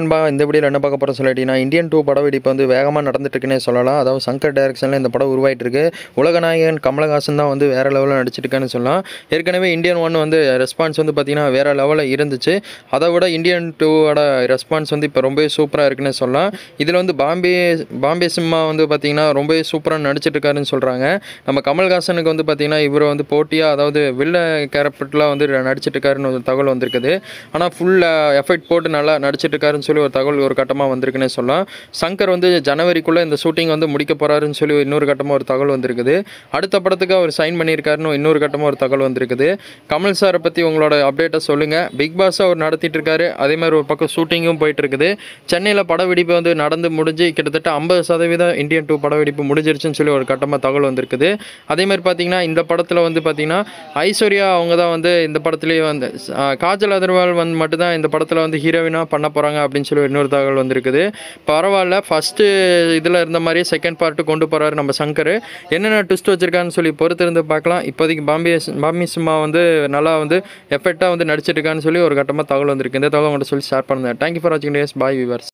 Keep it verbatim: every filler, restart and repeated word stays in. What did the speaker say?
இந்த வீடியோல என்ன பார்க்க போறோம் சொல்லிட்டீனா இந்தியன் டூ படம் வெடிப்பு வந்து வேகமா நடந்துட்டு இருக்குனே சொல்லலாம். அதாவது சங்கர் டைரக்ஷன்ல இந்த படம் உருவாயிட்டு இருக்கு. உலகநாயகன் கமலஹாசன் தான் வந்து வேற லெவல்ல நடிச்சிட்டான்னு சொல்லலாம். ஏற்கனவே இந்தியன் ஒன்று வந்து ரெஸ்பான்ஸ் வந்து பாத்தீனா வேற லெவல்ல இருந்துச்சு. அதை விட இந்தியன் டூ ஓட ரெஸ்பான்ஸ் வந்து இப்போ ரொம்பவே சூப்பரா இருக்குனே சொல்லலாம். இதுல வந்து பாம்பே பாம்பே சிம்மா வந்து பாத்தீனா ரொம்பவே சூப்பரா நடிச்சிட்டு இருக்காருன்னு சொல்றாங்க. நம்ம கமலஹாசனுக்கு வந்து பாத்தீனா இவர் வந்து போட்டியா அதாவது வில்ல கேரக்டர்ல வந்து நடிச்சிட்டு இருக்காருன்னு தகவல் வந்திருக்குது. ஆனா ஃபுல் எஃபெக்ட் போட்டு நல்லா நடிச்சிட்டு இருக்காரு சொல்லி ஒரு தகவல் ஒரு கட்டமா வந்திருக்குனே சொல்லலாம். சங்கர் வந்து ஜனவரிக்குள்ள இந்த ஷூட்டிங் வந்து முடிக்க போறாருன்னு சொல்லி இன்னொரு கட்டமா ஒரு தகவல் வந்திருக்குது. அடுத்த படத்துக்கு அவர் சைன் பண்ணியிருக்காருன்னு இன்னொரு கட்டமா ஒரு தகவல் வந்திருக்குது. கமல் சாரை பத்தி உங்களோட அப்டேட்டை சொல்லுங்க. பிக் பாஸ் அவர் நடத்திட்டு இருக்காரு, அதே மாதிரி ஒரு பக்கம் ஷூட்டிங்கும் போயிட்டு இருக்குது. சென்னையில படவெடிப்பு வந்து நடந்து முடிஞ்சு கிட்டத்தட்ட ஐம்பது சதவீதம் இந்தியன் டூ படவெடிப்பு முடிஞ்சிருச்சுன்னு சொல்லி ஒரு கட்டமா தகவல் வந்திருக்குது. அதே மாதிரி பாத்தீங்கன்னா இந்த படத்துல வந்து பாத்தீங்கன்னா ஐஸ்வர்யா அவங்க தான் வந்து இந்த படத்திலேயே வந்து காஜல் அகர்வால் வந்து மட்டும் தான் இந்த படத்துல வந்து ஹீரோயினா பண்ண போறாங்க அப்படின்னு சொல்லி இன்னொரு தகவல் வந்திருக்குது. பரவாயில்ல, ஃபர்ஸ்ட் இதில் இருந்த மாதிரி செகண்ட் பார்ட்டு கொண்டு போகிறாரு நம்ம சங்கர். என்னென்ன ட்விஸ்ட் வச்சிருக்கான்னு சொல்லி பொறுத்திருந்து பார்க்கலாம். இப்போதைக்கு பாம்பே பாம்பே சிம்மா வந்து நல்லா வந்து எஃபெக்டாக வந்து நடிச்சிருக்கான்னு சொல்லி ஒரு கட்டமாக தகவல் வந்திருக்கு. இந்த தகவல் உங்கள்கிட்ட சொல்லி ஷேர் பண்ணுங்க. தேங்க்யூ ஃபார் வாட்சிங் டேஸ். Bye viewers.